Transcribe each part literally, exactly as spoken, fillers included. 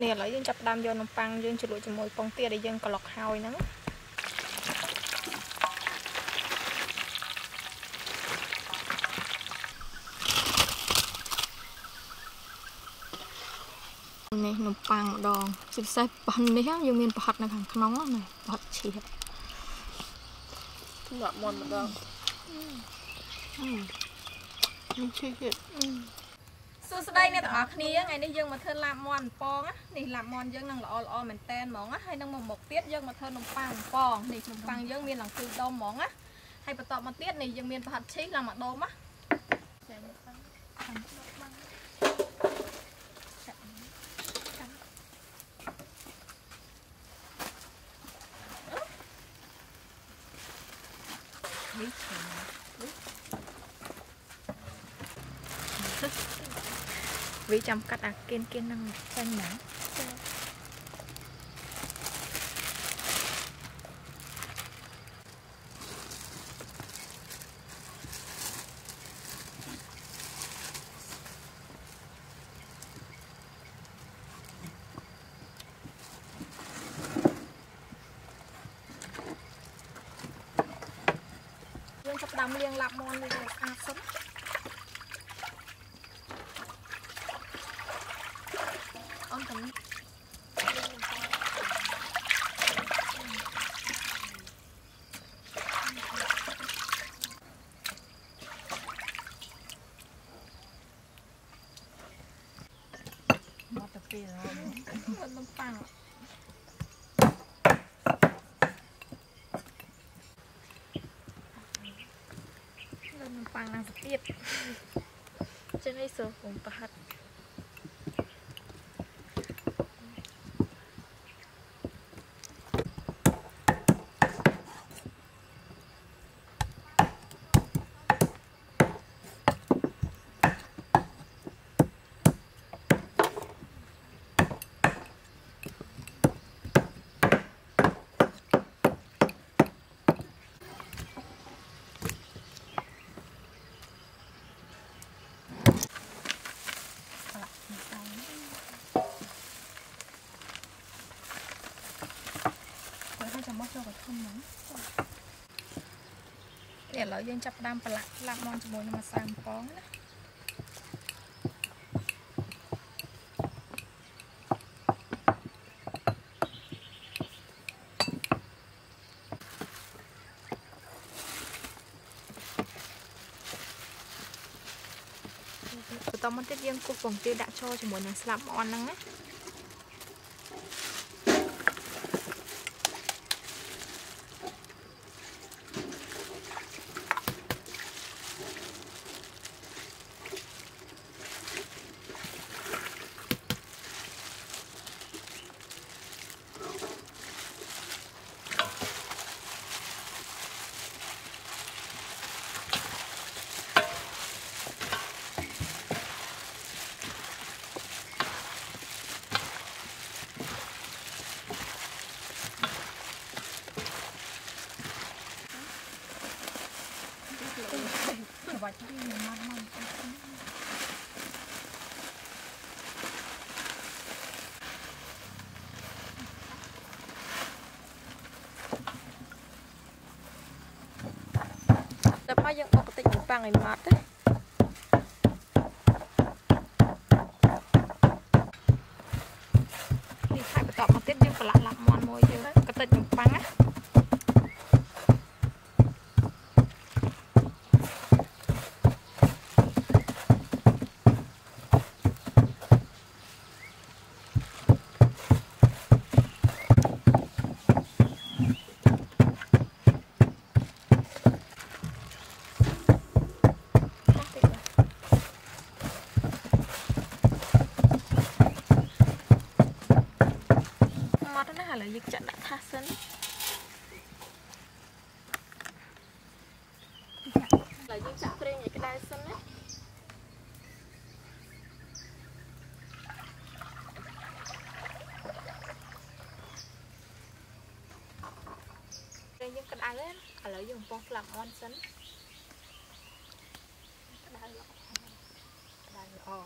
เนี่ยเรายังจับดามโยนน้ำปังยังจุดลุจมูกปองเตี้ยได้ยังกระหลอกหอยนั่งนี่น้ำปังดองจุดใส่ปันเนี่ยยังมีผัดในขังขนมอะไรผัดชีสหลอดมอนดองน้ำชีสสุดสดายเนี่ยแต่ว่านี้ยังไงเนี่ยยังมาเทิร์นลามอนปองอะนี่ลามอนยังนั่งหล่อหล่อเหมือนแตนหมองอะให้นั่งหมกเตี้ยยังมาเทิร์นนมปังปองนี่นมปังยังมีหลังคือดอมหมองอะให้ประตอมาเตี้ยนี่ยังมีผัดชีสหลังมาดอมอะนี่เขียนวิจำกัดอาเกนเกนนั่งใช่ไหมดำเรียงลับมอนเลยอาสมอ้อมถึงมาตะเกียบมันต้องปังปังนางสตีดจะได้เสิร์ฟผมประหัดเดี๋ยวเรายังจับดามปลาลามอนจมูกมาสามฟองนะตอนมันจะยังกุบผมเตี้ยด่าโชว์จมูกนะสลับมอนนั่งนะวัดที่มันมันมันแต่พ่อยังออกติดปังไอ้มัดเลยนี่ใครไปตอบมาติดยังปลาหลับมอนมวยเยอะก็ติดยังปังนะเลยยึดจัดดักท่าซึนเลยยึดจัดเตรียมอย่างก็ได้ซึนนะเตรียมอย่างก็ได้เลยเลยยึดปองหลับมอนซึนก็ได้หรอได้หรอ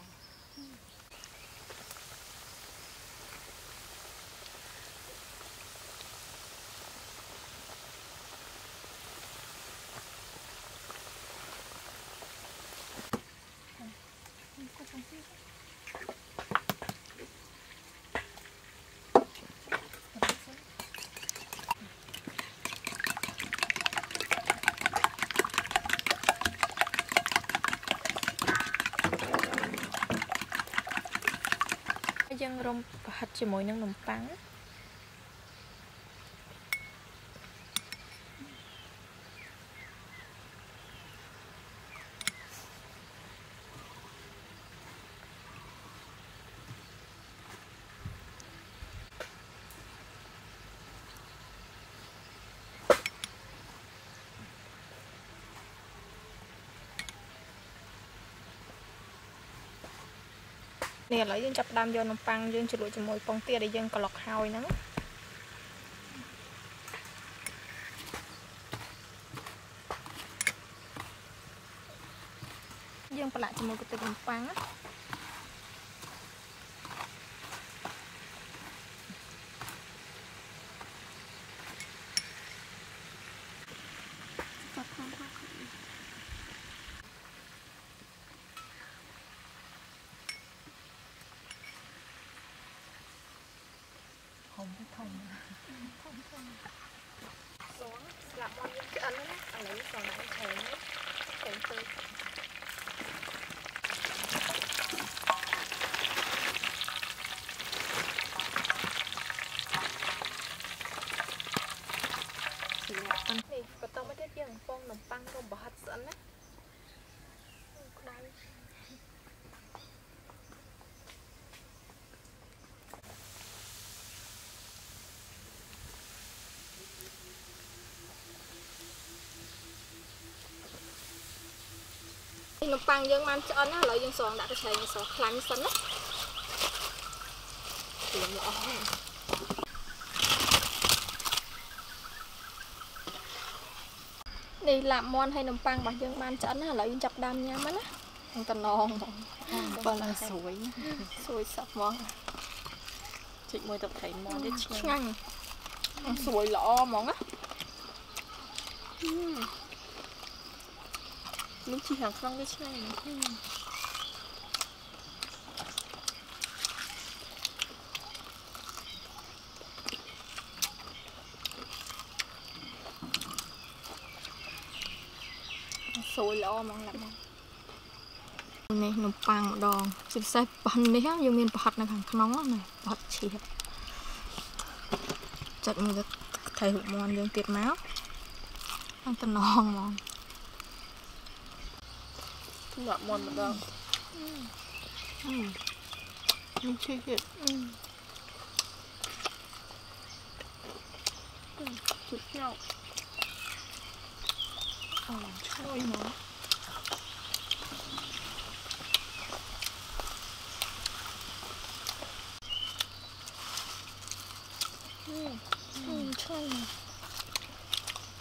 ผัดជាមួយនឹងនំប៉័ងเนี่ยเรายังจับดามยนต์ปังยังจุดลุ่ยจมูกปองเตี้ยได้ยังกระหลอกหอยนั่งยังประหลาดจมูกกระติกปังผมไม่ทำนะผมทำโซนหลับมองยังอันนั้นอะไรสองนั้นแข็งแข็งตึงนี่ก็ต้องไม่ได้ยังฟองขนมปังก็บาดสันนะนมปังยังมันจะอ่อนนะเรายังสองดักกระชายยังสองคลังสันนะเสียงอ่อนในลำมอนให้นมปังแบบยังมันจะอ่อนนะเรายังจับดามยามมันนะมันตะนองบอลสวยสวยสับมองจิกมวยตกไถมอนได้ช่างสวยหล่อมองนะลูกชีหางคล่องก็ใช่นะโซลอมองหลับมองนี่ขนมปังดองจุดใส่ปันนี่ฮะยังมีผัดในขังขนมอ่ะหน่อยผัดชีจัดมือจะไทยหุ่นมอนยังเตียดแมวอันตะนองมองหนักมอนเหมือนเดิมไม่ใช่เก็บจุดเงาอ๋อช่วยเนาะอืมอืมช่วย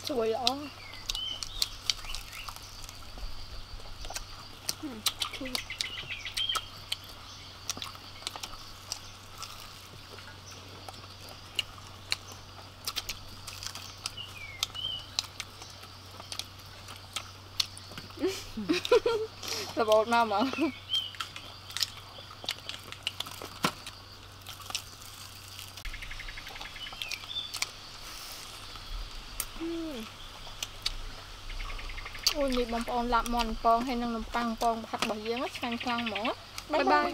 สวยอ๋ออืมคือระเบิดน้ำมั้งอุ้ยมีบอมปองหลับมอนปองให้นางนมปังปองผักใบเยี่ยงก็แข็งคลังหมดบ๊ายบาย